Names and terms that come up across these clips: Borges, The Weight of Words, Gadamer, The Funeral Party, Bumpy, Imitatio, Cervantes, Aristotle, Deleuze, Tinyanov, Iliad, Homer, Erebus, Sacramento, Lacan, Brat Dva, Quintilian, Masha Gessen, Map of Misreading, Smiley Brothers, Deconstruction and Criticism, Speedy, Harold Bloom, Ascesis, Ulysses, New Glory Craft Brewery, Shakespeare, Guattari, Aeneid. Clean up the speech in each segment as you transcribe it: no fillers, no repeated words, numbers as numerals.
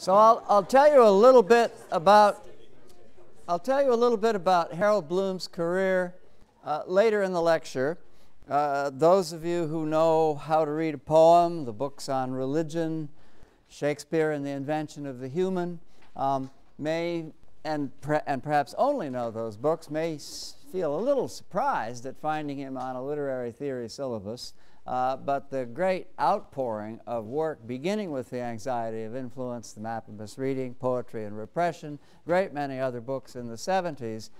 So I'll tell you a little bit about Harold Bloom's career later in the lecture. Those of you who know How to Read a Poem, the books on religion, Shakespeare and the Invention of the Human, may, and perhaps only know those books, may feel a little surprised at finding him on a literary theory syllabus. But the great outpouring of work, beginning with The Anxiety of Influence, The Map of Misreading, Poetry and Repression, great many other books in the 70s,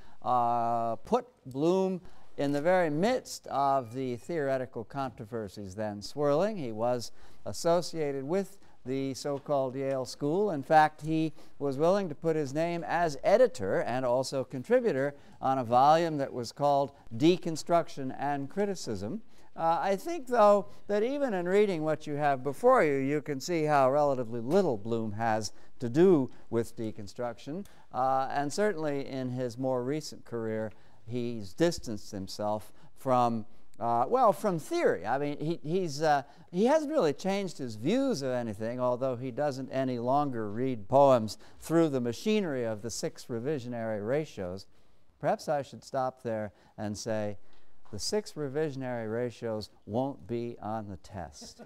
put Bloom in the very midst of the theoretical controversies then swirling. He was associated with the so-called Yale School. In fact, he was willing to put his name as editor and also contributor on a volume that was called Deconstruction and Criticism. I think, though, that even in reading what you have before you, you can see how relatively little Bloom has to do with deconstruction. And certainly in his more recent career, he's distanced himself from, well, from theory. I mean, he hasn't really changed his views of anything, although he doesn't any longer read poems through the machinery of the 6 revisionary ratios. Perhaps I should stop there and say, the 6 revisionary ratios won't be on the test.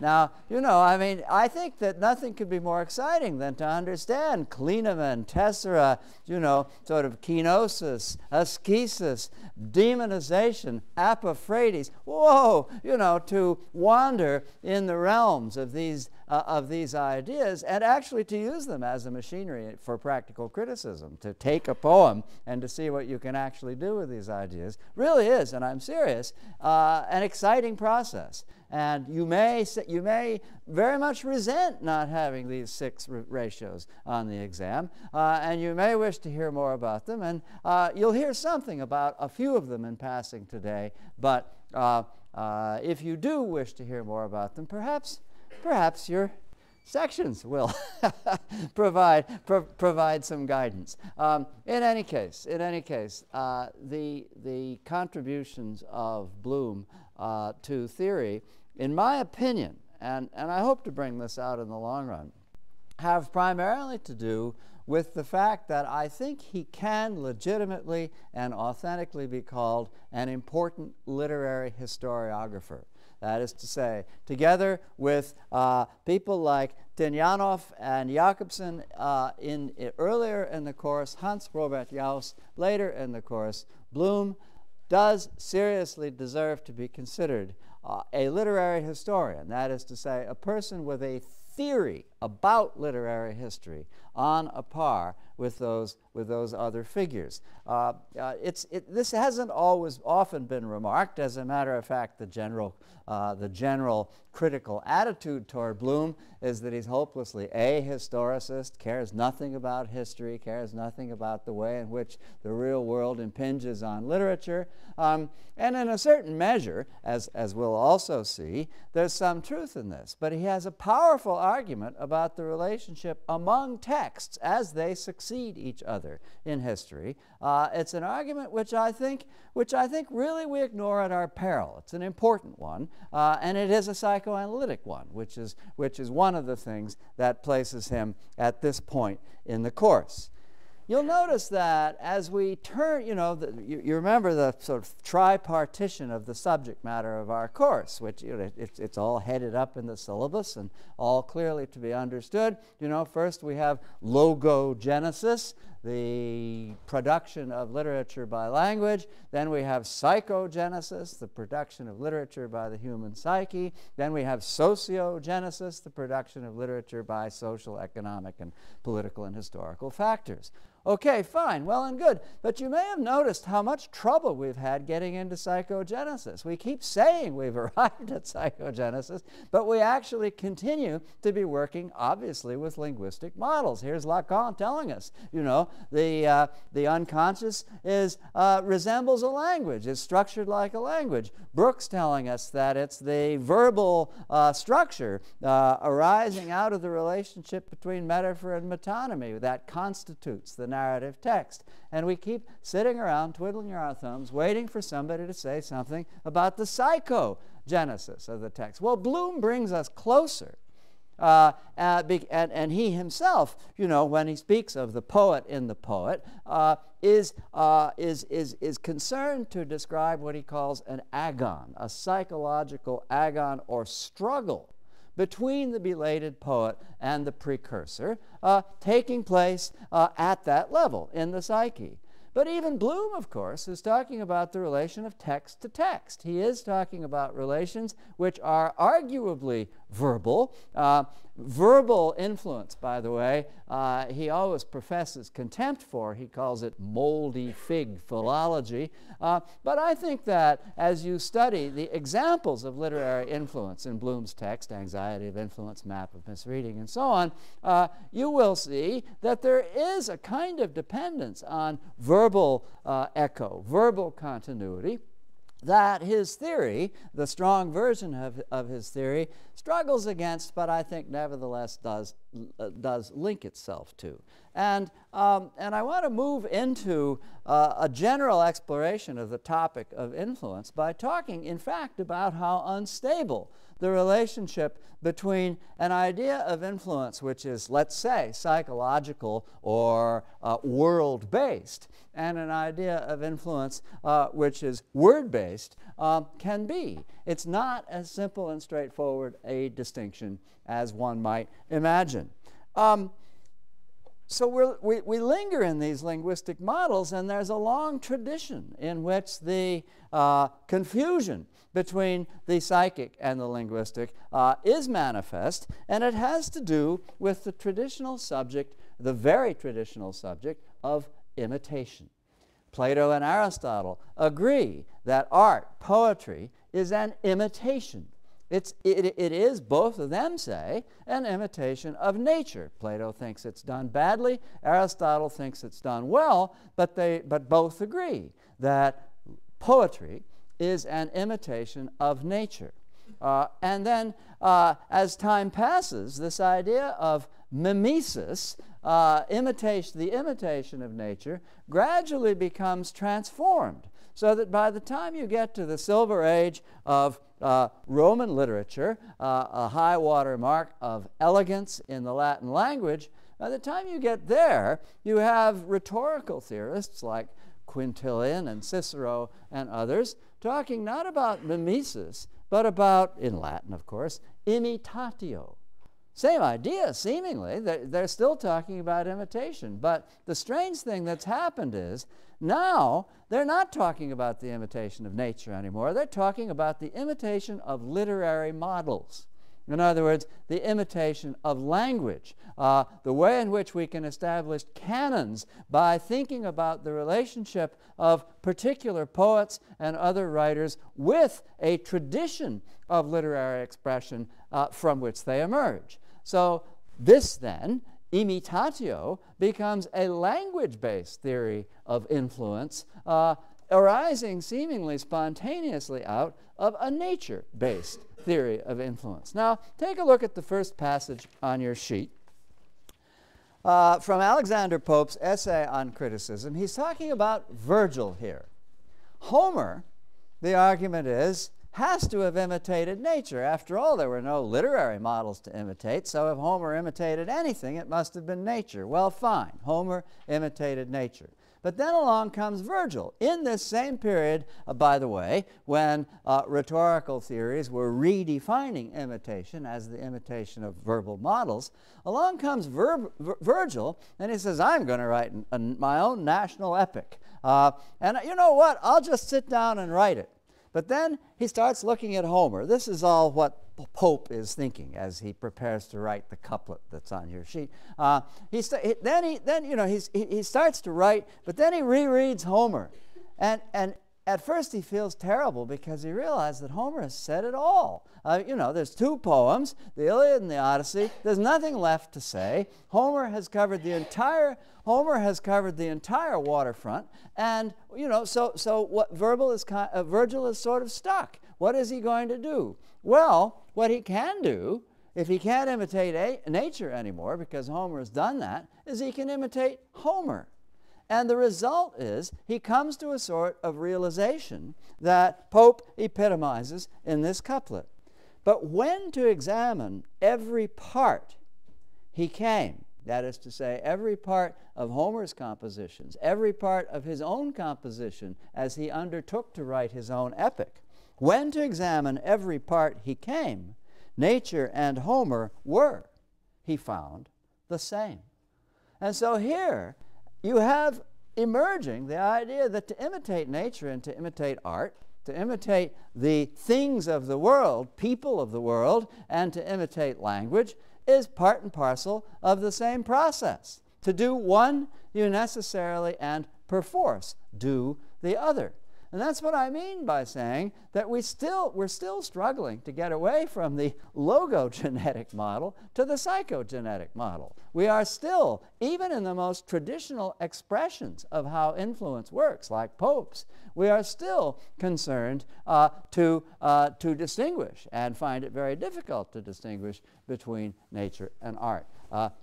Now, you know, I mean, I think that nothing could be more exciting than to understand Clinamen, tessera, you know, sort of kenosis, ascesis, demonization, apophrasis. Whoa, you know, to wander in the realms of these ideas and actually to use them as a machinery for practical criticism, to take a poem and to see what you can actually do with these ideas, really is, and I'm serious, an exciting process. And you may very much resent not having these 6 ratios on the exam, and you may wish to hear more about them, and you'll hear something about a few of them in passing today, but if you do wish to hear more about them, perhaps your sections will provide some guidance. In any case, the contributions of Bloom to theory, in my opinion, and I hope to bring this out in the long run, have primarily to do with the fact that I think he can legitimately and authentically be called an important literary historiographer. That is to say, together with people like Tinyanov and Jacobson earlier in the course, Hans-Robert Jauss later in the course, Bloom does seriously deserve to be considered a literary historian. That is to say, a person with a theory about literary history on a par with those other figures. This hasn't often been remarked. As a matter of fact, the general critical attitude toward Bloom is that he's hopelessly a historicist, cares nothing about history, cares nothing about the way in which the real world impinges on literature. And in a certain measure, as we'll also see, there's some truth in this. But he has a powerful argument about the relationship among texts as they succeed each other in history. It's an argument which I think really we ignore at our peril. It's an important one, and it is a psychoanalytic one, which is one of the things that places him at this point in the course. You'll notice that as we turn, you know, you remember the sort of tripartition of the subject matter of our course, which, you know, it's all headed up in the syllabus and all clearly to be understood. You know, first we have logogenesis, the production of literature by language. Then we have psychogenesis, the production of literature by the human psyche. Then we have sociogenesis, the production of literature by social, economic, and political and historical factors. Okay, fine, well and good, but you may have noticed how much trouble we've had getting into psychogenesis. We keep saying we've arrived at psychogenesis, but we actually continue to be working, obviously, with linguistic models. Here's Lacan telling us, you know, the unconscious resembles a language, is structured like a language. Brooks telling us that it's the verbal structure arising out of the relationship between metaphor and metonymy that constitutes the narrative text. And we keep sitting around twiddling our thumbs waiting for somebody to say something about the psychogenesis of the text. Well, Bloom brings us closer And he himself, when he speaks of the poet in the poet, is concerned to describe what he calls an agon, a psychological agon or struggle between the belated poet and the precursor, taking place at that level in the psyche. But even Bloom, of course, is talking about the relation of text to text. He is talking about relations which are arguably verbal. Verbal influence, by the way, he always professes contempt for. He calls it moldy fig philology. But I think that as you study the examples of literary influence in Bloom's text, Anxiety of Influence, Map of Misreading, and so on, you will see that there is a kind of dependence on verbal echo, verbal continuity, that his theory, the strong version of his theory, struggles against, but I think nevertheless does link itself to. And I want to move into a general exploration of the topic of influence by talking, in fact, about how unstable the relationship between an idea of influence, which is, let's say, psychological or world-based, and an idea of influence which is word-based, can be. It's not as simple and straightforward a distinction as one might imagine. So we linger in these linguistic models, and there's a long tradition in which the confusion between the psychic and the linguistic is manifest, and it has to do with the traditional subject, the very traditional subject of imitation. Plato and Aristotle agree that art, poetry, is an imitation. It is, both of them say, an imitation of nature. Plato thinks it's done badly. Aristotle thinks it's done well, but both agree that poetry is an imitation of nature. And then, as time passes, this idea of mimesis, the imitation of nature, gradually becomes transformed, so that by the time you get to the Silver Age of Roman literature, a high water mark of elegance in the Latin language, by the time you get there, you have rhetorical theorists like Quintilian and Cicero and others talking not about mimesis, but about, in Latin of course, imitatio. Same idea, seemingly. They're still talking about imitation. But the strange thing that's happened is now they're not talking about the imitation of nature anymore. They're talking about the imitation of literary models. In other words, the imitation of language, the way in which we can establish canons by thinking about the relationship of particular poets and other writers with a tradition of literary expression from which they emerge. So this, then, imitatio, becomes a language-based theory of influence, arising seemingly spontaneously out of a nature-based theory of influence. Now, take a look at the first passage on your sheet. From Alexander Pope's essay on criticism, he's talking about Virgil here. Homer, the argument is, has to have imitated nature. After all, there were no literary models to imitate, so if Homer imitated anything, it must have been nature. Well, fine. Homer imitated nature. But then along comes Virgil. In this same period, by the way, when rhetorical theories were redefining imitation as the imitation of verbal models, along comes Virgil, and he says, I'm going to write my own national epic. And you know what? I'll just sit down and write it. But then he starts looking at Homer. This is all what Pope is thinking as he prepares to write the couplet that's on your sheet. Then he starts to write, but then he rereads Homer, and at first he feels terrible because he realizes that Homer has said it all. There's two poems, the Iliad and the Odyssey. There's nothing left to say. Homer has covered the entire waterfront, and so what Virgil is sort of stuck. What is he going to do? Well, what he can do, if he can't imitate nature anymore, because Homer has done that, is he can imitate Homer. And the result is he comes to a sort of realization that Pope epitomizes in this couplet. But when to examine every part he came, that is to say, every part of Homer's compositions, every part of his own composition as he undertook to write his own epic, when to examine every part he came, nature and Homer were, he found, the same. And so here you have emerging the idea that to imitate nature and to imitate art, to imitate the things of the world, people of the world, and to imitate language is part and parcel of the same process. To do one, you necessarily and perforce do the other. And that's what I mean by saying that we're still struggling to get away from the logogenetic model to the psychogenetic model. We are still, even in the most traditional expressions of how influence works, like Pope's, we are still concerned to distinguish and find it very difficult to distinguish between nature and art.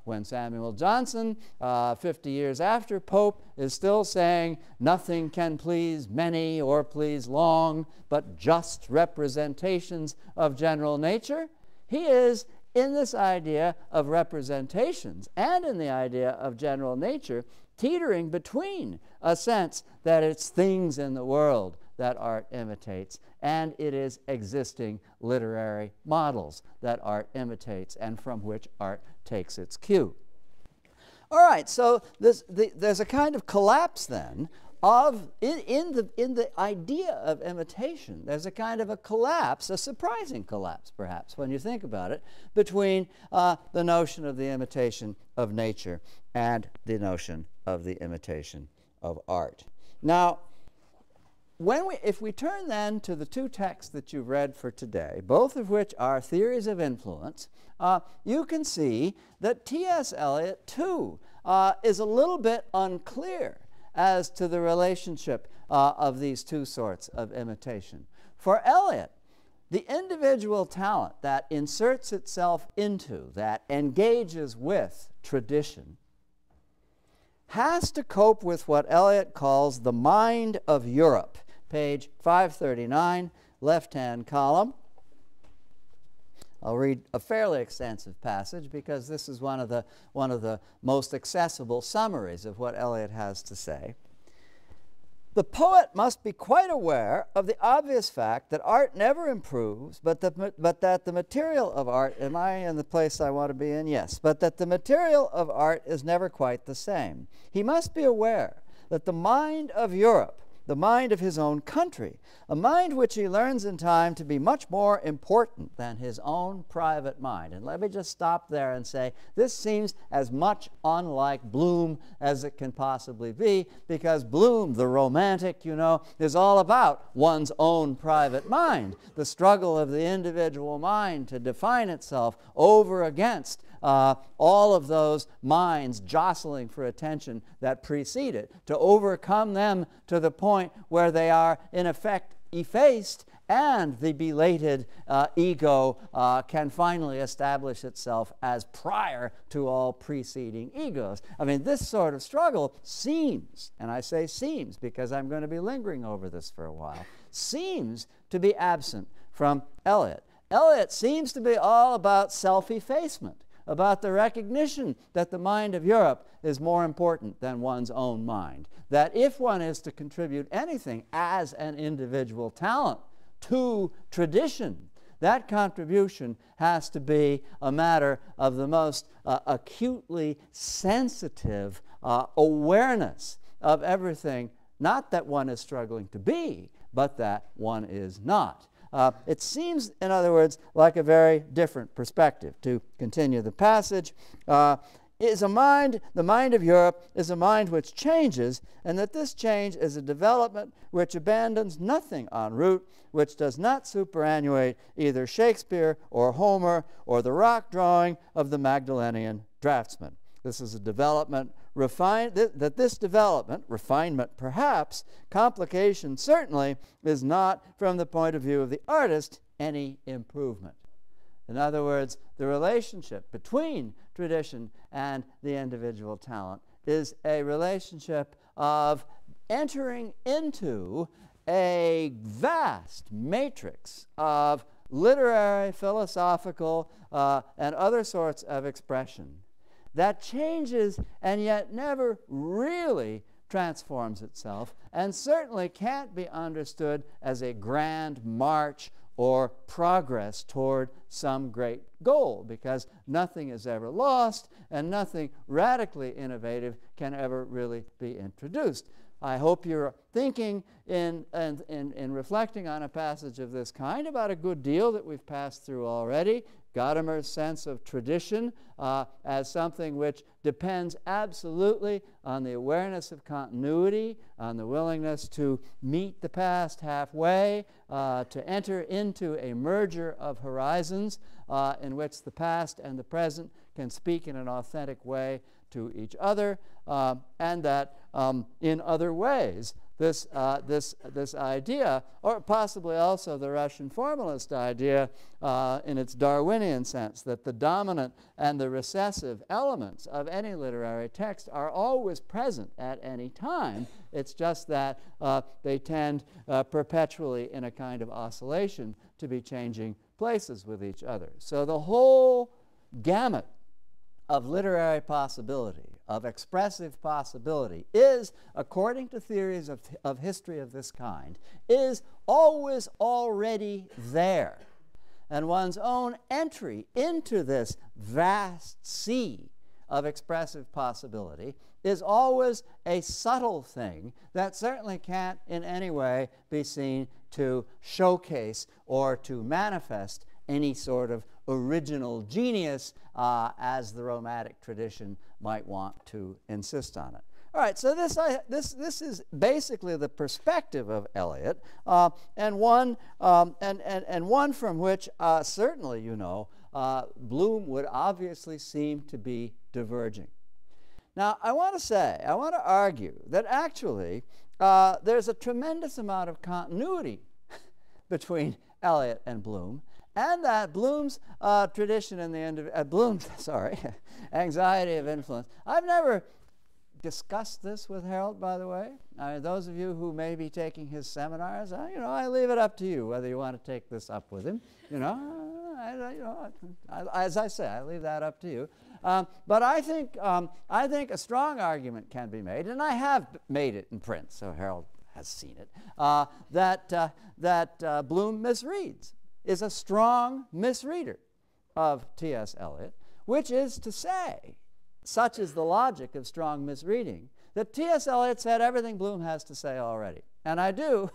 When Samuel Johnson, 50 years after Pope, is still saying, nothing can please many or please long, but just representations of general nature, he is in this idea of representations and in the idea of general nature teetering between a sense that it's things in the world that art imitates, and it is existing literary models that art imitates and from which art takes its cue. All right, so there's a kind of collapse then of, in the idea of imitation, there's a kind of a collapse, a surprising collapse perhaps when you think about it, between the notion of the imitation of nature and the notion of the imitation of art. Now, if we turn then to the two texts that you've read for today, both of which are theories of influence, you can see that T.S. Eliot, too, is a little bit unclear as to the relationship of these two sorts of imitation. For Eliot, the individual talent that inserts itself into, that engages with tradition, has to cope with what Eliot calls the mind of Europe. Page 539, left-hand column. I'll read a fairly extensive passage because this is one of the most accessible summaries of what Eliot has to say. The poet must be quite aware of the obvious fact that art never improves, but that the material of art, am I in the place I want to be in? Yes. But that the material of art is never quite the same. He must be aware that the mind of Europe, the mind of his own country, a mind which he learns in time to be much more important than his own private mind. And let me just stop there and say, this seems as much unlike Bloom as it can possibly be, because Bloom, the romantic, you know, is all about one's own private mind, the struggle of the individual mind to define itself over against all of those minds jostling for attention that precede it, to overcome them to the point where they are in effect effaced, and the belated ego can finally establish itself as prior to all preceding egos. I mean, this sort of struggle seems, and I say seems because I'm going to be lingering over this for a while, seems to be absent from Eliot. Eliot seems to be all about self-effacement, about the recognition that the mind of Europe is more important than one's own mind, that if one is to contribute anything as an individual talent to tradition, that contribution has to be a matter of the most acutely sensitive awareness of everything, not that one is struggling to be, but that one is not. It seems, in other words, like a very different perspective. To continue the passage, the mind of Europe is a mind which changes, and that this change is a development which abandons nothing en route, which does not superannuate either Shakespeare or Homer or the rock drawing of the Magdalenian draftsman. This is a development refinement perhaps, complication certainly, is not, from the point of view of the artist, any improvement. In other words, the relationship between tradition and the individual talent is a relationship of entering into a vast matrix of literary, philosophical, and other sorts of expression that changes and yet never really transforms itself, and certainly can't be understood as a grand march or progress toward some great goal, because nothing is ever lost and nothing radically innovative can ever really be introduced. I hope you're thinking in reflecting on a passage of this kind about a good deal that we've passed through already. Gadamer's sense of tradition as something which depends absolutely on the awareness of continuity, on the willingness to meet the past halfway, to enter into a merger of horizons in which the past and the present can speak in an authentic way to each other, and that in other ways this idea, or possibly also the Russian formalist idea in its Darwinian sense, that the dominant and the recessive elements of any literary text are always present at any time. It's just that they tend perpetually in a kind of oscillation to be changing places with each other. So the whole gamut of literary possibility, of expressive possibility, is, according to theories of history of this kind, is always already there. And one's own entry into this vast sea of expressive possibility is always a subtle thing that certainly can't in any way be seen to showcase or to manifest any sort of original genius as the Romantic tradition might want to insist on it. All right, so this is basically the perspective of Eliot, and one from which certainly, you know, Bloom would obviously seem to be diverging. Now, I want to argue that actually there's a tremendous amount of continuity between Eliot and Bloom, and that Bloom's tradition in the end of Bloom's, sorry, Anxiety of Influence. I've never discussed this with Harold, by the way. I mean, those of you who may be taking his seminars, you know, I leave it up to you whether you want to take this up with him. You know, as I say, I leave that up to you. But I think a strong argument can be made, and I have made it in print, so Harold has seen it, that Bloom misreads, is a strong misreader of T.S. Eliot, which is to say, such is the logic of strong misreading, that T.S. Eliot said everything Bloom has to say already. And I do,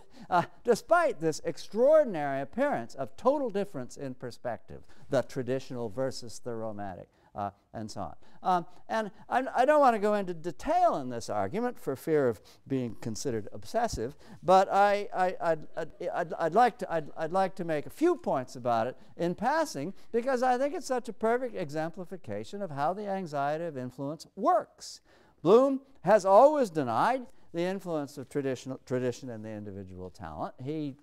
despite this extraordinary appearance of total difference in perspective, the traditional versus the Romantic, and so on. And I don't want to go into detail in this argument for fear of being considered obsessive, but I'd like to make a few points about it in passing, because I think it's such a perfect exemplification of how the Anxiety of Influence works. Bloom has always denied the influence of tradition and the individual talent. He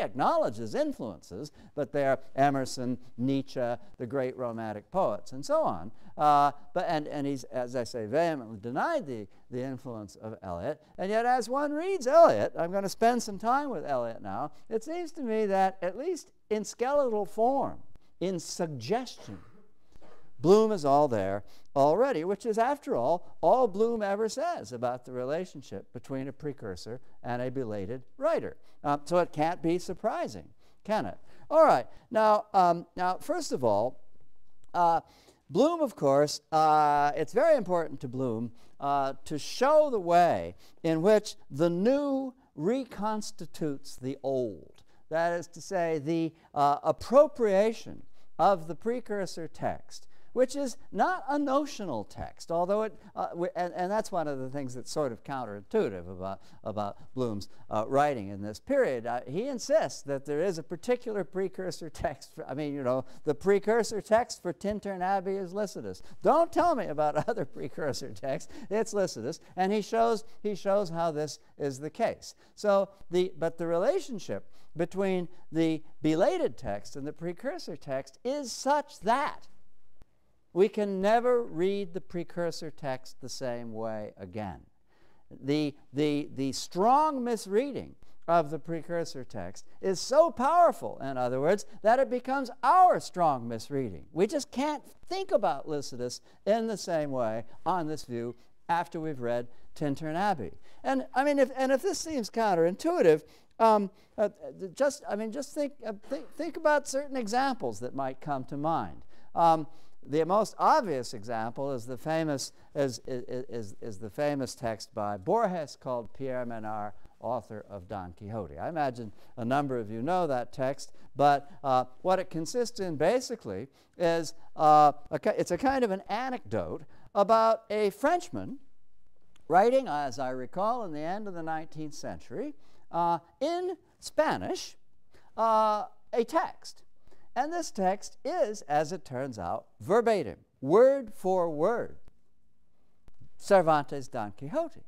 acknowledges influences, but they're Emerson, Nietzsche, the great Romantic poets, and so on. And he's, as I say, vehemently denied the influence of Eliot. And yet, as one reads Eliot, I'm going to spend some time with Eliot now, it seems to me that, at least in skeletal form, in suggestion, Bloom is all there already, which is, after all Bloom ever says about the relationship between a precursor and a belated writer. So it can't be surprising, can it? All right. Now, first of all, Bloom, of course, it's very important to Bloom to show the way in which the new reconstitutes the old. That is to say, the appropriation of the precursor text, which is not a notional text, although it, and that's one of the things that's sort of counterintuitive about Bloom's writing in this period. He insists that there is a particular precursor text. I mean, you know, the precursor text for Tintern Abbey is Lycidas. Don't tell me about other precursor texts. It's Lycidas, and he shows how this is the case. So but the relationship between the belated text and the precursor text is such that we can never read the precursor text the same way again. The strong misreading of the precursor text is so powerful, in other words, that it becomes our strong misreading. We just can't think about Lycidas in the same way on this view after we've read Tintern Abbey. And I mean, if this seems counterintuitive, just think about certain examples that might come to mind. The most obvious example is the famous text by Borges called Pierre Menard, author of Don Quixote. I imagine a number of you know that text, but what it consists in basically is it's a kind of an anecdote about a Frenchman writing, as I recall, in the end of the 19th century in Spanish a text. And this text is, as it turns out, verbatim, word for word, Cervantes' Don Quixote.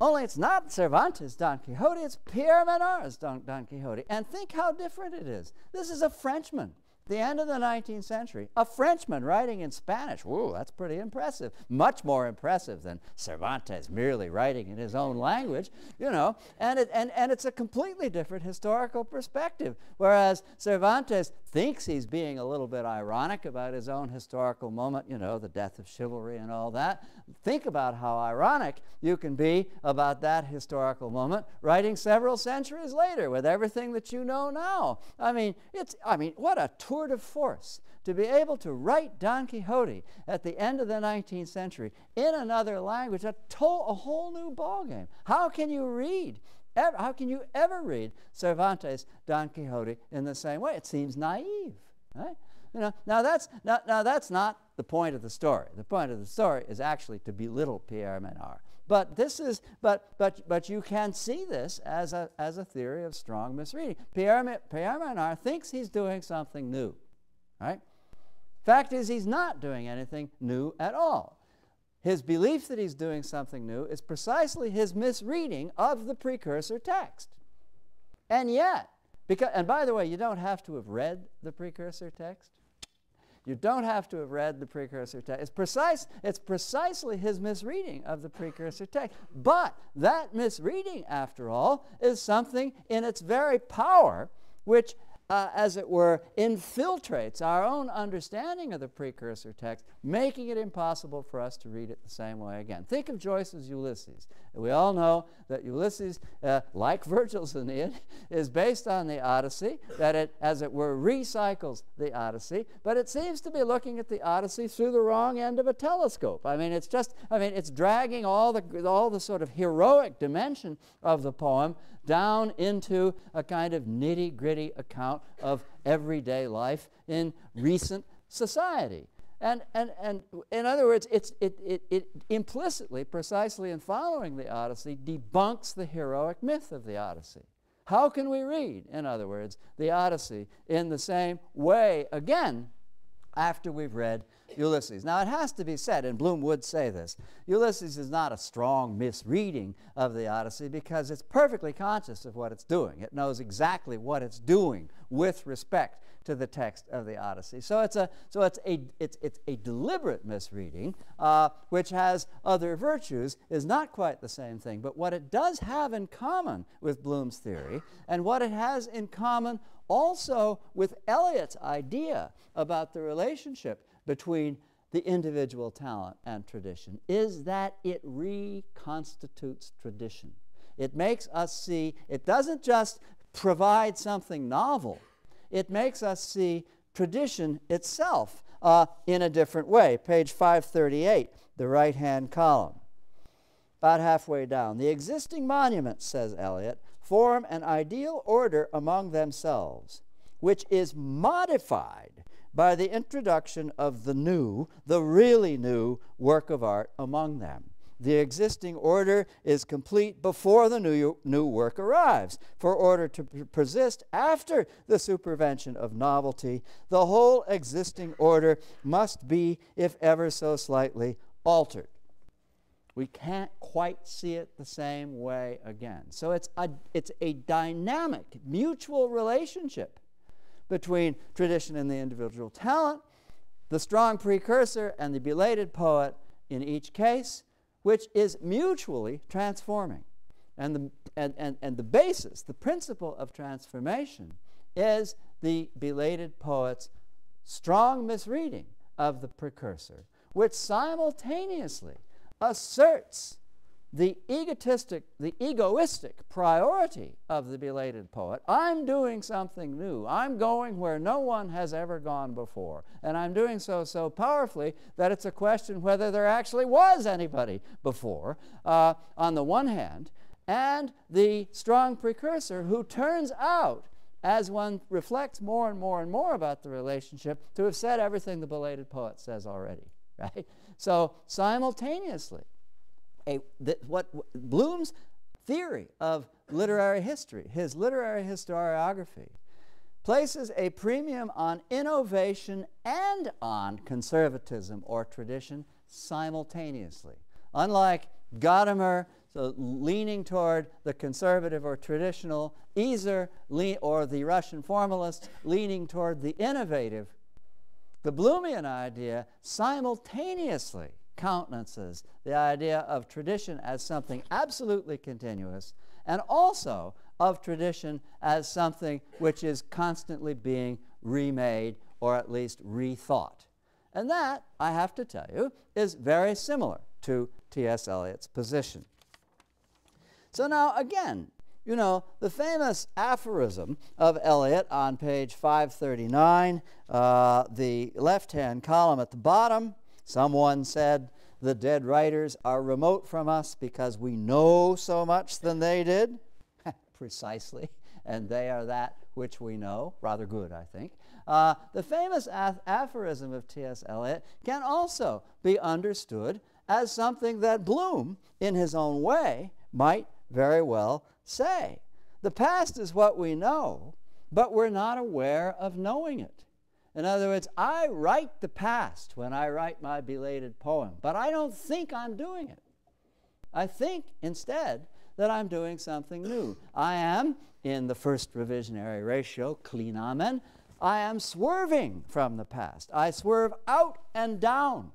Only it's not Cervantes' Don Quixote, it's Pierre Menard's Don Quixote. And think how different it is. This is a Frenchman, the end of the 19th century, a Frenchman writing in Spanish. Whoa, that's pretty impressive. Much more impressive than Cervantes merely writing in his own language, you know. And it's a completely different historical perspective. Whereas Cervantes thinks he's being a little bit ironic about his own historical moment, you know, the death of chivalry and all that. Think about how ironic you can be about that historical moment writing several centuries later with everything that you know now. I mean, what a tour de force to be able to write Don Quixote at the end of the 19th century in another language, a whole new ballgame. How can you ever read Cervantes' Don Quixote in the same way? It seems naive, right? You know, now that's not the point of the story. The point of the story is actually to belittle Pierre Menard. But this is but you can see this as a theory of strong misreading. Pierre Menard thinks he's doing something new, right? Fact is, he's not doing anything new at all. His belief that he's doing something new is precisely his misreading of the precursor text. And yet, and by the way, you don't have to have read the precursor text. You don't have to have read the precursor text. It's precisely his misreading of the precursor text. But that misreading, after all, is something in its very power which as it were, infiltrates our own understanding of the precursor text, making it impossible for us to read it the same way again. Think of Joyce's Ulysses. We all know that Ulysses, like Virgil's Aeneid, is based on the Odyssey, that it, as it were, recycles the Odyssey, but it seems to be looking at the Odyssey through the wrong end of a telescope. I mean, it's dragging all the sort of heroic dimension of the poem down into a kind of nitty-gritty account of everyday life in recent society. And in other words, it implicitly, precisely in following the Odyssey, debunks the heroic myth of the Odyssey. How can we read, in other words, the Odyssey in the same way again after we've read Ulysses? Now, it has to be said, and Bloom would say this, Ulysses is not a strong misreading of the Odyssey because it's perfectly conscious of what it's doing. It knows exactly what it's doing with respect to the text of the Odyssey. So it's a deliberate misreading, which has other virtues, is not quite the same thing. But what it does have in common with Bloom's theory, and what it has in common also with Eliot's idea about the relationship between the individual talent and tradition, is that it reconstitutes tradition. It makes us see, it doesn't just provide something novel, it makes us see tradition itself in a different way. Page 538, the right-hand column, about halfway down. The existing monuments, says Eliot, form an ideal order among themselves, which is modified by the introduction of the new, the really new work of art among them. The existing order is complete before the new work arrives. For order to persist after the supervention of novelty, the whole existing order must be, if ever so slightly, altered. We can't quite see it the same way again. So it's a dynamic, mutual relationship between tradition and the individual talent, the strong precursor and the belated poet in each case, which is mutually transforming. And the basis, the principle of transformation is the belated poet's strong misreading of the precursor, which simultaneously asserts the egoistic priority of the belated poet. I'm doing something new. I'm going where no one has ever gone before. And I'm doing so powerfully that it's a question whether there actually was anybody before, on the one hand, and the strong precursor who turns out, as one reflects more and more and more about the relationship, to have said everything the belated poet says already, right? So simultaneously, Bloom's theory of literary history, his literary historiography, places a premium on innovation and on conservatism or tradition simultaneously. Unlike Gadamer, so leaning toward the conservative or traditional, Ezer or the Russian formalists leaning toward the innovative, the Bloomian idea simultaneously countenances the idea of tradition as something absolutely continuous and also of tradition as something which is constantly being remade or at least rethought. And that, I have to tell you, is very similar to T.S. Eliot's position. So now, again, you know, the famous aphorism of Eliot on page 539, the left-hand column at the bottom, someone said, "The dead writers are remote from us because we know so much than they did." Precisely. And they are that which we know. Rather good, I think. The famous aphorism of T.S. Eliot can also be understood as something that Bloom, in his own way, might very well say. The past is what we know, but we're not aware of knowing it. In other words, I write the past when I write my belated poem, but I don't think I'm doing it. I think, instead, that I'm doing something new. I am, in the first revisionary ratio, Clinamen, I am swerving from the past. I swerve out and down.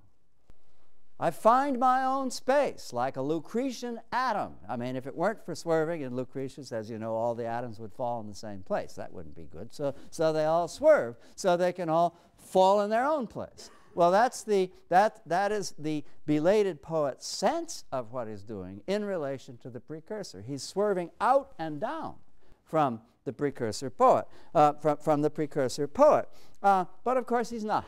I find my own space, like a Lucretian atom. I mean, if it weren't for swerving, and Lucretius, as you know, all the atoms would fall in the same place. That wouldn't be good. So they all swerve, so they can all fall in their own place. Well, that is the belated poet's sense of what he's doing in relation to the precursor. He's swerving out and down from the precursor poet. But of course, he's not.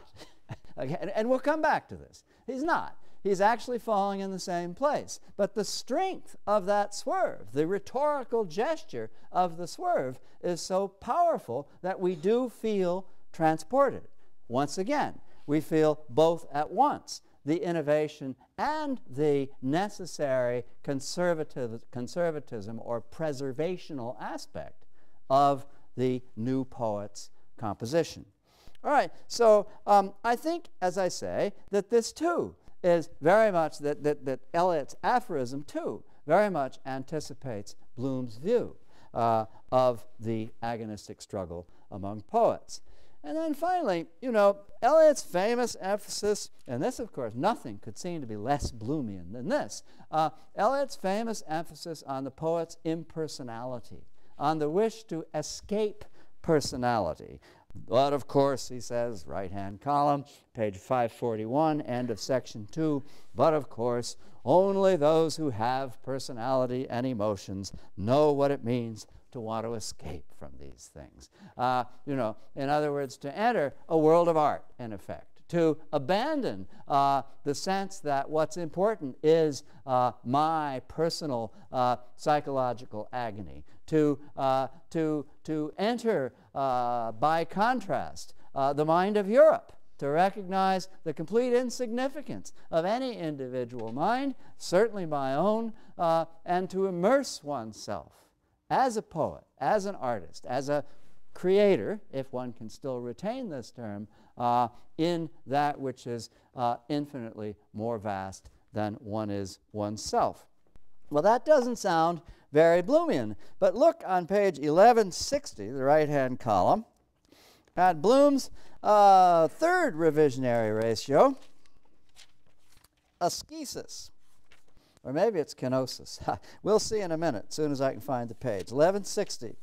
And we'll come back to this. He's not. He's actually falling in the same place. But the strength of that swerve, the rhetorical gesture of the swerve, is so powerful that we do feel transported. Once again, we feel both at once, the innovation and the necessary conservatism or preservational aspect of the new poet's composition. All right, so I think, as I say, that this too is very much, that Eliot's aphorism too very much anticipates Bloom's view of the agonistic struggle among poets. And then finally, you know, Eliot's famous emphasis, and this, of course, nothing could seem to be less Bloomian than this, Eliot's famous emphasis on the poet's impersonality, on the wish to escape personality. But, of course, he says, right-hand column, page 541, end of section 2, but, of course, only those who have personality and emotions know what it means to want to escape from these things. You know, in other words, to enter a world of art, in effect, to abandon the sense that what's important is my personal psychological agony, to enter, by contrast, the mind of Europe, to recognize the complete insignificance of any individual mind, certainly my own, and to immerse oneself as a poet, as an artist, as a creator, if one can still retain this term, in that which is infinitely more vast than one is oneself. Well, that doesn't sound very Bloomian, but look on page 1160, the right-hand column, at Bloom's third revisionary ratio, ascesis, Or maybe it's kenosis. We'll see in a minute, as soon as I can find the page. 1160.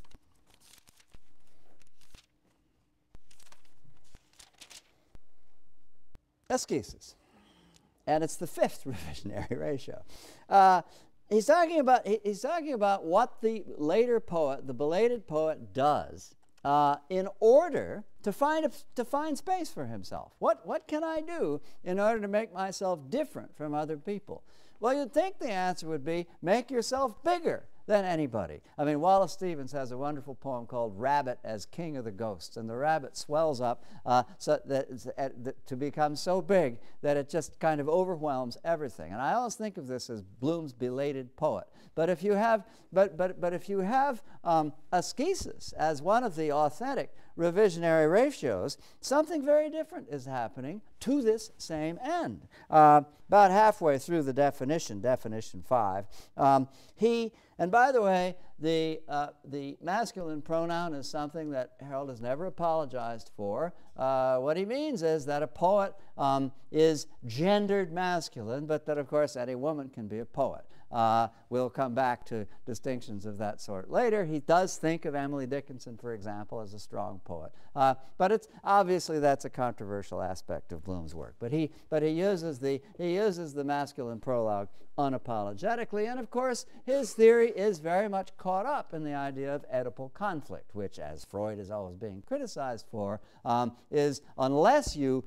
Esquisses. And it's the fifth revisionary ratio. He's talking about what the later poet, the belated poet, does in order to find space for himself. What can I do in order to make myself different from other people? Well, you'd think the answer would be make yourself bigger than anybody. I mean, Wallace Stevens has a wonderful poem called Rabbit as King of the Ghosts, and the rabbit swells up so that to become so big that it just kind of overwhelms everything. And I always think of this as Bloom's belated poet. But if you have, ascesis as one of the authentic revisionary ratios, something very different is happening to this same end. About halfway through the definition, definition 5, he, and by the way, the masculine pronoun is something that Harold has never apologized for. What he means is that a poet is gendered masculine, but that, of course, any woman can be a poet. We'll come back to distinctions of that sort later. He does think of Emily Dickinson, for example, as a strong poet. But it's obviously that's a controversial aspect of Bloom's work. But he uses the masculine prologue unapologetically, and of course his theory is very much caught up in the idea of Oedipal conflict, which, as Freud is always being criticized for, is unless you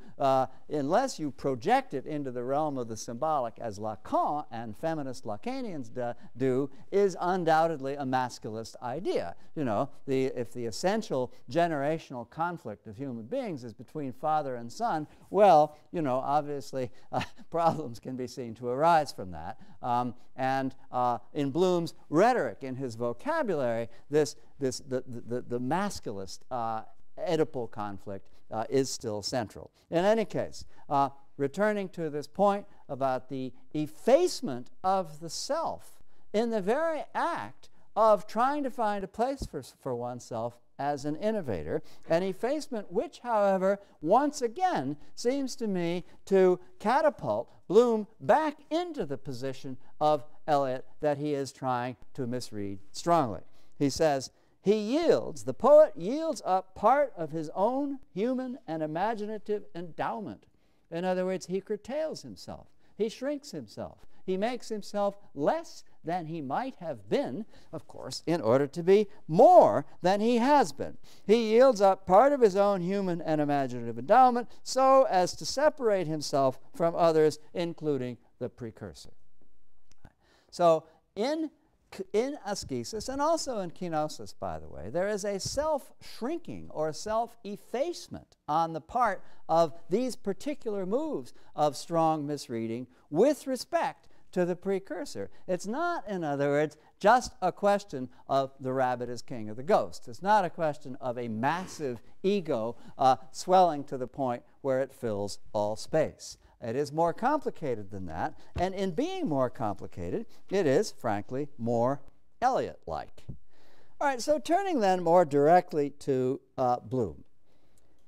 project it into the realm of the symbolic, as Lacan and feminist Lacanians do, is undoubtedly a masculist idea. You know, if the essential generational conflict of human beings is between father and son, well, you know, obviously problems can be seen to arise from that. And in Bloom's rhetoric, in his vocabulary, the masculist Oedipal conflict is still central. In any case, returning to this point about the effacement of the self in the very act of trying to find a place for oneself as an innovator, an effacement which, however, once again seems to me to catapult Bloom back into the position of Eliot that he is trying to misread strongly. He says, the poet yields up part of his own human and imaginative endowment. In other words, he curtails himself. He shrinks himself. He makes himself less than he might have been, of course, in order to be more than he has been. He yields up part of his own human and imaginative endowment so as to separate himself from others, including the precursor. So in ascesis, and also in kenosis, by the way, there is a self-shrinking or self-effacement on the part of these particular moves of strong misreading with respect to the precursor. It's not, in other words, just a question of the rabbit is king of the ghost. It's not a question of a massive ego swelling to the point where it fills all space. It is more complicated than that, and in being more complicated, it is, frankly, more Eliot-like. All right, so turning then more directly to Bloom.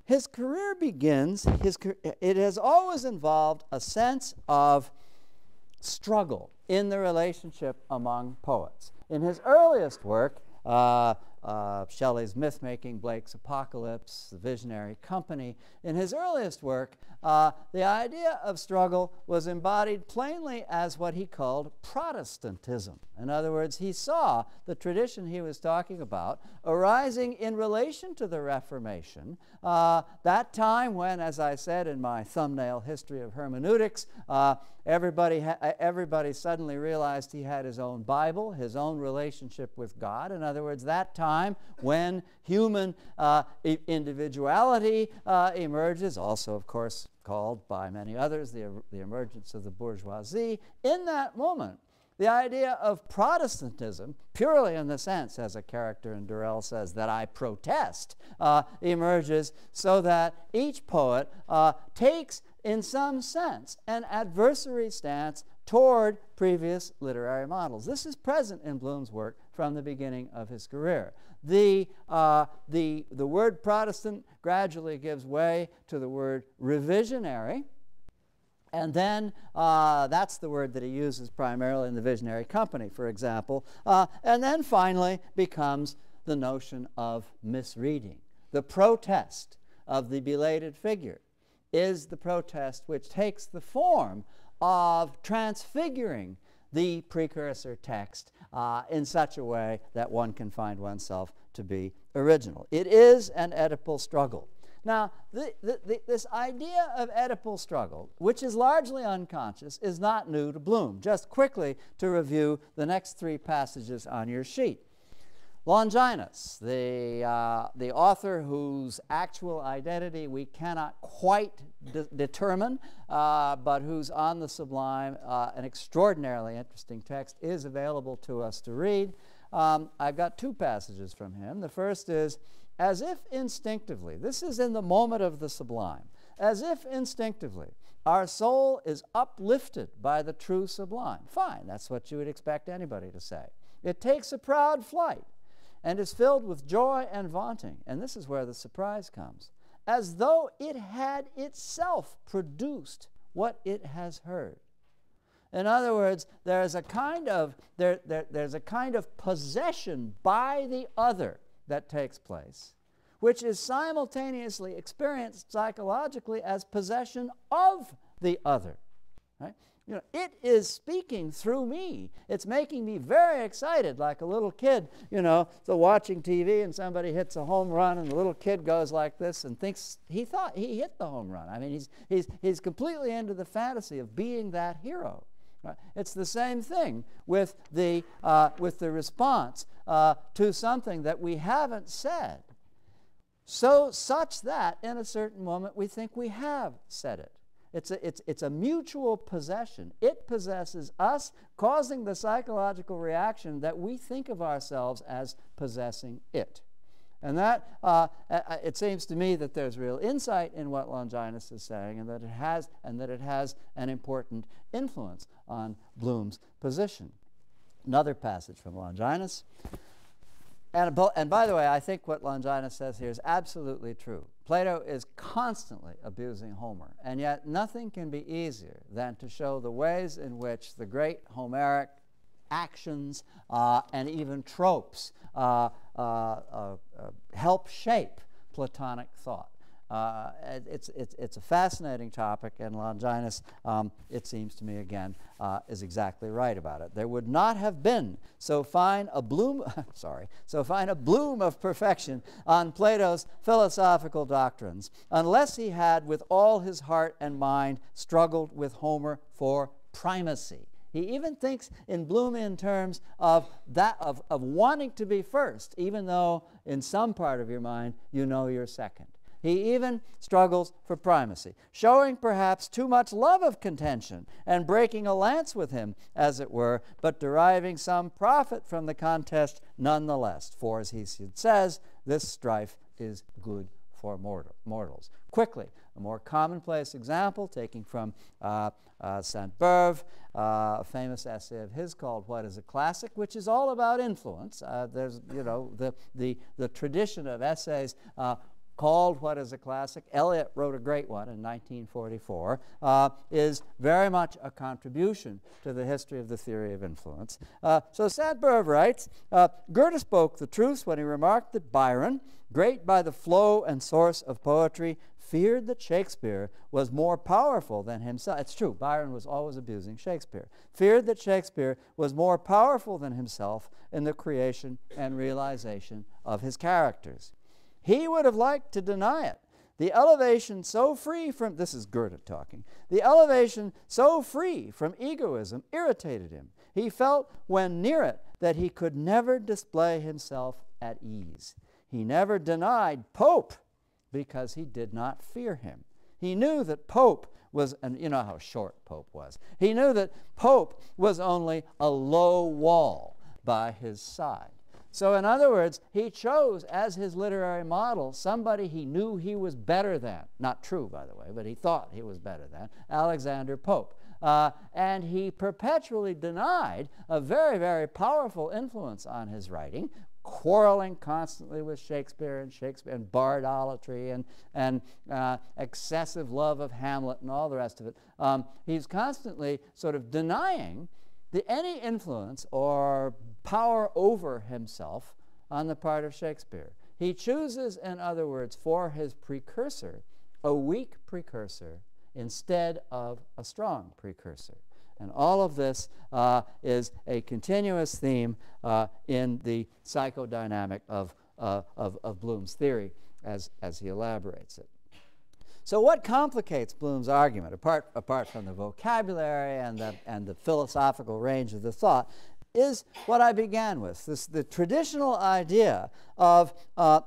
His career begins, it has always involved a sense of struggle in the relationship among poets. In his earliest work, Shelley's Myth-Making, Blake's Apocalypse, The Visionary Company. In his earliest work, the idea of struggle was embodied plainly as what he called Protestantism. In other words, he saw the tradition he was talking about arising in relation to the Reformation, that time when, as I said in my thumbnail history of hermeneutics, everybody suddenly realized he had his own Bible, his own relationship with God. In other words, that time when human individuality emerges, also, of course, called by many others the emergence of the bourgeoisie. In that moment, the idea of Protestantism, purely in the sense, as a character in Durrell says, that I protest, emerges so that each poet takes, in some sense, an adversary stance toward previous literary models. This is present in Bloom's work from the beginning of his career. The word Protestant gradually gives way to the word revisionary, And then that's the word that he uses primarily in The Visionary Company, for example. And then finally becomes the notion of misreading. The protest of the belated figure is the protest which takes the form of transfiguring the precursor text in such a way that one can find oneself to be original. It is an Oedipal struggle. Now, this idea of Oedipal struggle, which is largely unconscious, is not new to Bloom. Just quickly to review the next three passages on your sheet. Longinus, the author whose actual identity we cannot quite determine, but who's on the Sublime, an extraordinarily interesting text, is available to us to read. I've got two passages from him. The first is, as if instinctively, this is in the moment of the sublime, as if instinctively our soul is uplifted by the true sublime. Fine, that's what you would expect anybody to say. It takes a proud flight and is filled with joy and vaunting. And this is where the surprise comes. As though it had itself produced what it has heard. In other words, there is a kind of, there's a kind of possession by the other that takes place, which is simultaneously experienced psychologically as possession of the other. Right? You know, it is speaking through me. It's making me very excited, like a little kid, you know, so watching TV and somebody hits a home run and the little kid goes like this and thinks he thought he hit the home run. I mean, he's completely into the fantasy of being that hero. Right? It's the same thing with the response to something that we haven't said, so such that in a certain moment we think we have said it. It's a mutual possession. It possesses us, causing the psychological reaction that we think of ourselves as possessing it. And that, it seems to me that there's real insight in what Longinus is saying, and that it has, an important influence on Bloom's position. Another passage from Longinus. And by the way, I think what Longinus says here is absolutely true. Plato is constantly abusing Homer, and yet nothing can be easier than to show the ways in which the great Homeric actions and even tropes help shape Platonic thought. It's a fascinating topic, and Longinus, it seems to me again, is exactly right about it. There would not have been so fine a bloom, of perfection on Plato's philosophical doctrines unless he had with all his heart and mind struggled with Homer for primacy. He even thinks in Bloom in terms of wanting to be first, even though in some part of your mind you know you're second. He even struggles for primacy, showing perhaps too much love of contention and breaking a lance with him, as it were, but deriving some profit from the contest nonetheless. For, as he says, this strife is good for mortals. Quickly, a more commonplace example, taking from Sainte-Beuve, a famous essay of his called What is a Classic?, which is all about influence. There's, you know, the tradition of essays called What is a Classic? Eliot wrote a great one in 1944, is very much a contribution to the history of the theory of influence. So Sainte-Beuve writes, Goethe spoke the truth when he remarked that Byron, great by the flow and source of poetry, feared that Shakespeare was more powerful than himself. It's true, Byron was always abusing Shakespeare. Feared that Shakespeare was more powerful than himself in the creation and realization of his characters. He would have liked to deny it. The elevation so free from, this is Goethe talking, the elevation so free from egoism irritated him. He felt when near it that he could never display himself at ease. He never denied Pope because he did not fear him. He knew that Pope was, and you know how short Pope was, he knew that Pope was only a low wall by his side. So in other words, he chose as his literary model somebody he knew he was better than. Not true, by the way, but he thought he was better than, Alexander Pope. And he perpetually denied a very, very powerful influence on his writing, quarreling constantly with Shakespeare and bardolatry and excessive love of Hamlet and all the rest of it. He's constantly sort of denying any influence or power over himself on the part of Shakespeare. He chooses, in other words, for his precursor, a weak precursor instead of a strong precursor. And all of this is a continuous theme in the psychodynamic of Bloom's theory as he elaborates it. So what complicates Bloom's argument, apart from the vocabulary and the philosophical range of the thought, is what I began with, the traditional idea of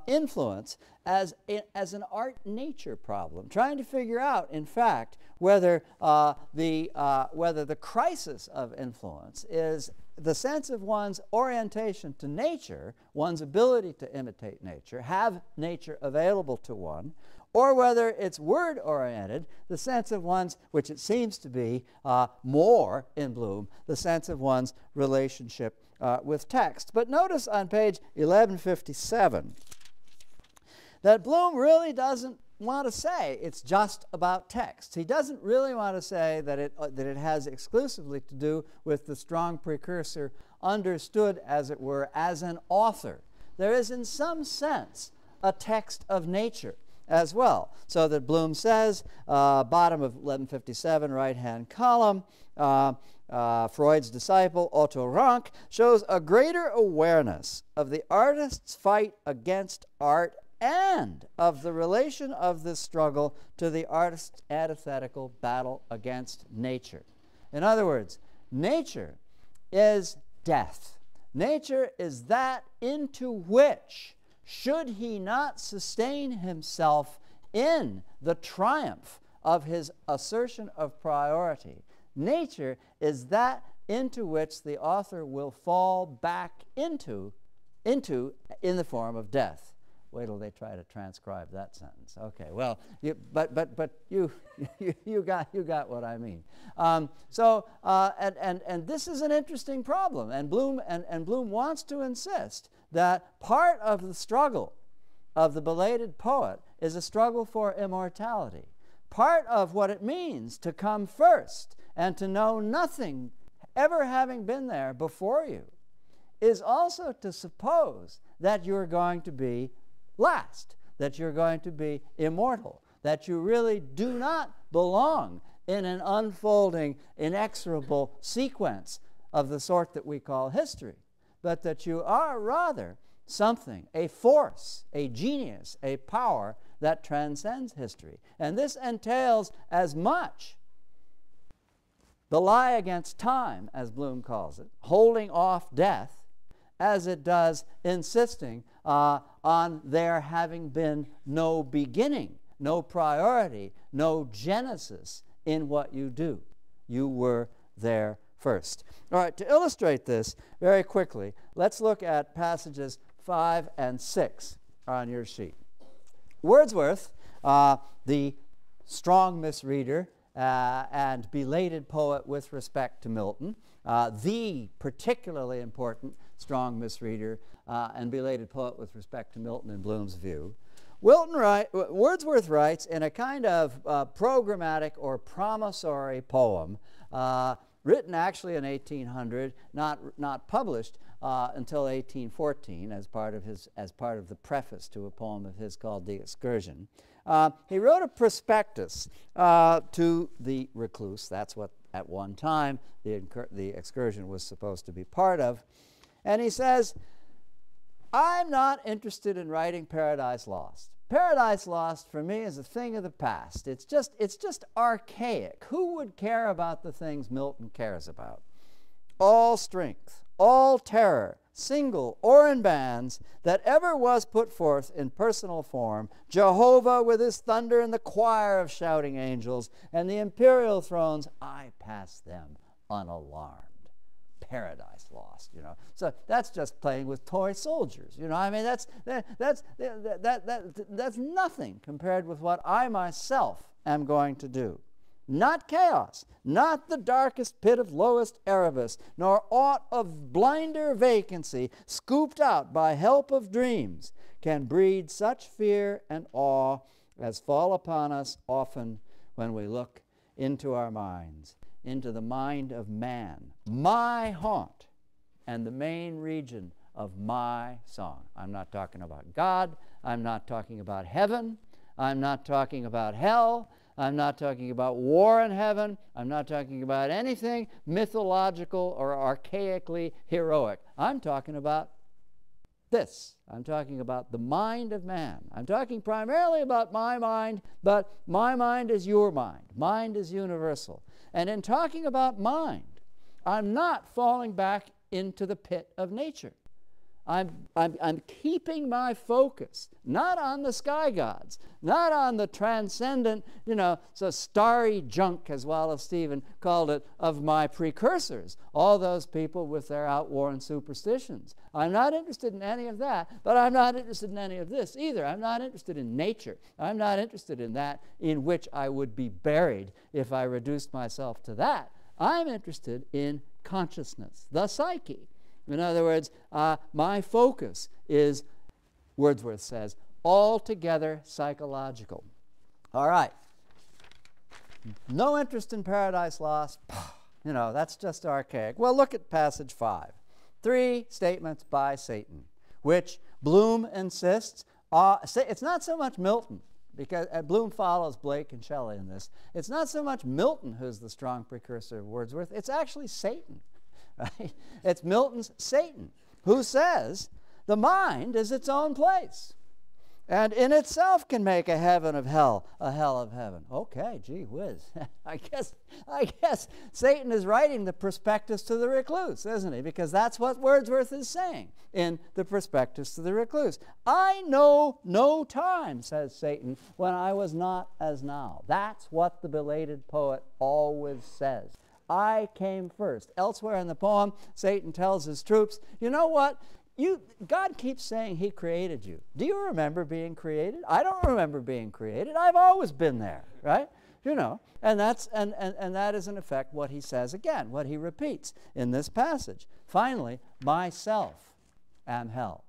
influence as an art nature problem, trying to figure out, in fact, whether the crisis of influence is the sense of one's orientation to nature, one's ability to imitate nature, have nature available to one, or whether it's word-oriented, the sense of one's, which it seems to be more in Bloom, the sense of one's relationship with text. But notice on page 1157 that Bloom really doesn't want to say it's just about text. He doesn't really want to say that it has exclusively to do with the strong precursor understood, as it were, as an author. There is, in some sense, a text of nature as well. So that Bloom says, bottom of 1157, right-hand column, Freud's disciple Otto Rank shows a greater awareness of the artist's fight against art and of the relation of this struggle to the artist's antithetical battle against nature. In other words, nature is death. Nature is that into which, should he not sustain himself in the triumph of his assertion of priority, nature is that into which the author will fall back into in the form of death. Wait till they try to transcribe that sentence. Okay, well, you got what I mean. So this is an interesting problem, and Bloom wants to insist that part of the struggle of the belated poet is a struggle for immortality. Part of what it means to come first and to know nothing ever having been there before you is also to suppose that you're going to be last, that you're going to be immortal, that you really do not belong in an unfolding, inexorable sequence of the sort that we call history, but that you are rather something, a force, a genius, a power that transcends history. And this entails as much the lie against time, as Bloom calls it, holding off death, as it does insisting on there having been no beginning, no priority, no genesis in what you do. You were there first. All right, to illustrate this very quickly, let's look at passages 5 and 6 on your sheet. Wordsworth, the strong misreader and belated poet with respect to Milton, the particularly important strong misreader and belated poet with respect to Milton in Bloom's view. Wordsworth writes in a kind of programmatic or promissory poem, written actually in 1800, not published until 1814 as part of the preface to a poem of his called The Excursion. He wrote a prospectus to The Recluse. That's what at one time the Excursion was supposed to be part of. And he says, I'm not interested in writing Paradise Lost. Paradise Lost for me is a thing of the past. It's just archaic. Who would care about the things Milton cares about? All strength, all terror, single or in bands, that ever was put forth in personal form, Jehovah with his thunder and the choir of shouting angels, and the imperial thrones, I pass them unalarmed. Paradise Lost, you know. So that's just playing with toy soldiers, you know. I mean, that's nothing compared with what I myself am going to do. not chaos, not the darkest pit of lowest Erebus, nor aught of blinder vacancy, scooped out by help of dreams, can breed such fear and awe as fall upon us often when we look into our minds, into the mind of man, my haunt, and the main region of my song. I'm not talking about God. I'm not talking about heaven. I'm not talking about hell. I'm not talking about war in heaven. I'm not talking about anything mythological or archaically heroic. I'm talking about this. I'm talking about the mind of man. I'm talking primarily about my mind, but my mind is your mind. Mind is universal. And in talking about mind, I'm not falling back into the pit of nature. I'm keeping my focus not on the sky gods, not on the transcendent, you know, so starry junk, as Wallace Stevens called it, of my precursors, all those people with their outworn superstitions. I'm not interested in any of that, but I'm not interested in any of this either. I'm not interested in nature. I'm not interested in that in which I would be buried if I reduced myself to that. I'm interested in consciousness, the psyche. In other words, my focus is, Wordsworth says, altogether psychological. All right. No interest in Paradise Lost. You know, that's just archaic. Well, look at passage 5. 3 statements by Satan, which Bloom insists are, it's not so much Milton, because Bloom follows Blake and Shelley in this. It's not so much Milton who's the strong precursor of Wordsworth. It's actually Satan. Right? It's Milton's Satan, who says the mind is its own place and in itself can make a heaven of hell, a hell of heaven. Okay, gee whiz. I guess Satan is writing the prospectus to the Recluse, isn't he? Because that's what Wordsworth is saying in the prospectus to the Recluse. I know no time, says Satan, when I was not as now. That's what the belated poet always says. I came first. Elsewhere in the poem, Satan tells his troops, you know what? God keeps saying he created you. Do you remember being created? I don't remember being created. I've always been there, right? You know, and that's and that is in effect what he says again, what he repeats in this passage. Finally, myself am hell.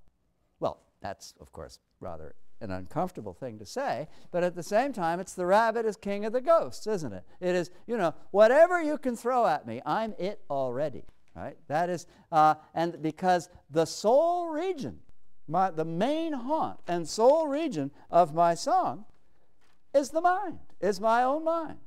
Well, that's of course rather an uncomfortable thing to say, but at the same time, it's the rabbit is king of the ghosts, isn't it? It is, you know, whatever you can throw at me, I'm it already, right? That is, and because the soul region, the main haunt and soul region of my song is the mind, is my own mind.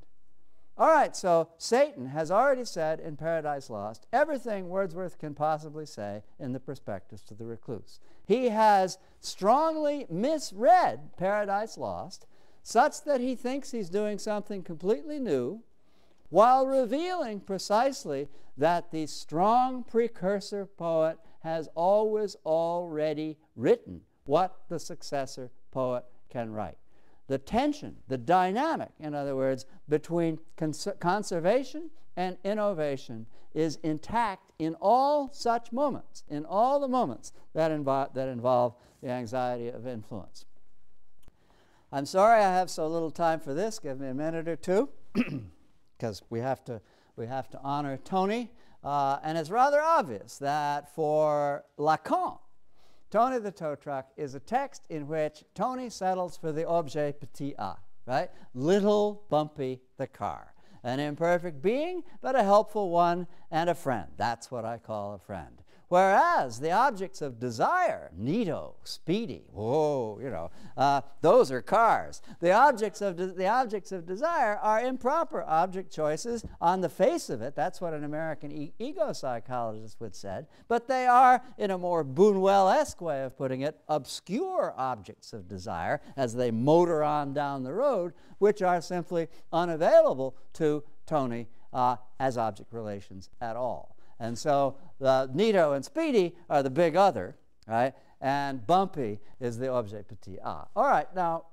All right, so Satan has already said in Paradise Lost everything Wordsworth can possibly say in the prospectus to the Recluse. He has strongly misread Paradise Lost such that he thinks he's doing something completely new while revealing precisely that the strong precursor poet has always already written what the successor poet can write. The tension, the dynamic, in other words, between conservation and innovation is intact in all such moments, in all the moments that involve the anxiety of influence. I'm sorry I have so little time for this. Give me a minute or two, because we have to honor Tony. And it's rather obvious that for Lacan, Tony the Tow Truck is a text in which Tony settles for the objet petit a, right? Little Bumpy the car. An imperfect being, but a helpful one and a friend. That's what I call a friend. Whereas the objects of desire, neato, speedy, whoa, you know, those are cars. The objects of desire are improper object choices on the face of it. That's what an American ego psychologist would say. But they are, in a more Bunuel-esque way of putting it, obscure objects of desire as they motor on down the road, which are simply unavailable to Tony as object relations at all. And so the neato and speedy are the big other, right? And Bumpy is the objet petit a. All right, now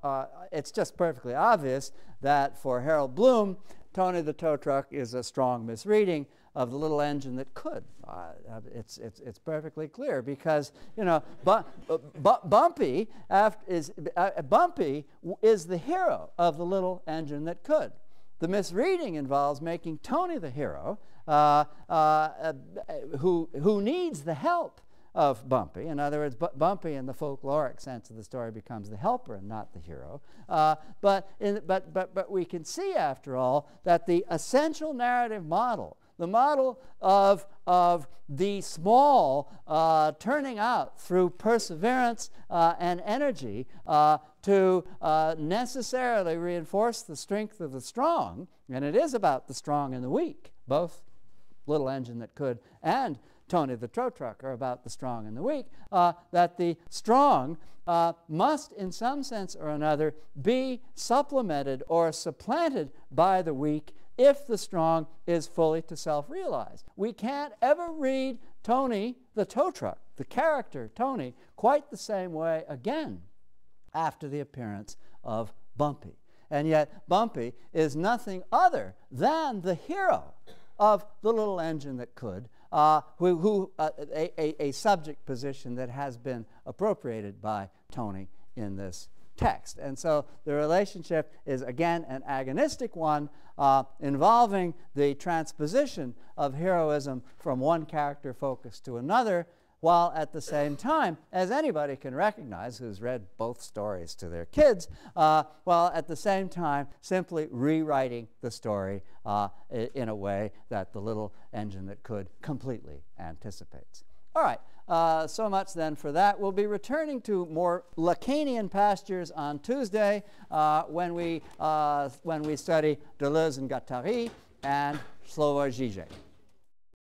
it's just perfectly obvious that for Harold Bloom, Tony the Tow Truck is a strong misreading of The Little Engine That Could. It's perfectly clear because, you know, Bumpy is the hero of The Little Engine That Could. The misreading involves making Tony the hero, who needs the help of Bumpy. In other words, Bumpy in the folkloric sense of the story becomes the helper and not the hero. But we can see, after all, that the essential narrative model, the model of the small turning out through perseverance and energy to necessarily reinforce the strength of the strong, and it is about the strong and the weak. Both Little Engine That Could and Tony the Tow Truck are about the strong and the weak, that the strong must in some sense or another be supplemented or supplanted by the weak if the strong is fully to self-realize. We can't ever read Tony the Tow Truck, the character Tony, quite the same way again after the appearance of Bumpy. And yet Bumpy is nothing other than the hero of The Little Engine That Could, a subject position that has been appropriated by Tony in this text. And so the relationship is again an agonistic one, involving the transposition of heroism from one character focus to another, while at the same time, as anybody can recognize who's read both stories to their kids, while at the same time simply rewriting the story in a way that The Little Engine That Could completely anticipates. All right, so much then for that. We'll be returning to more Lacanian pastures on Tuesday when we study Deleuze and Guattari and Slova Žižek.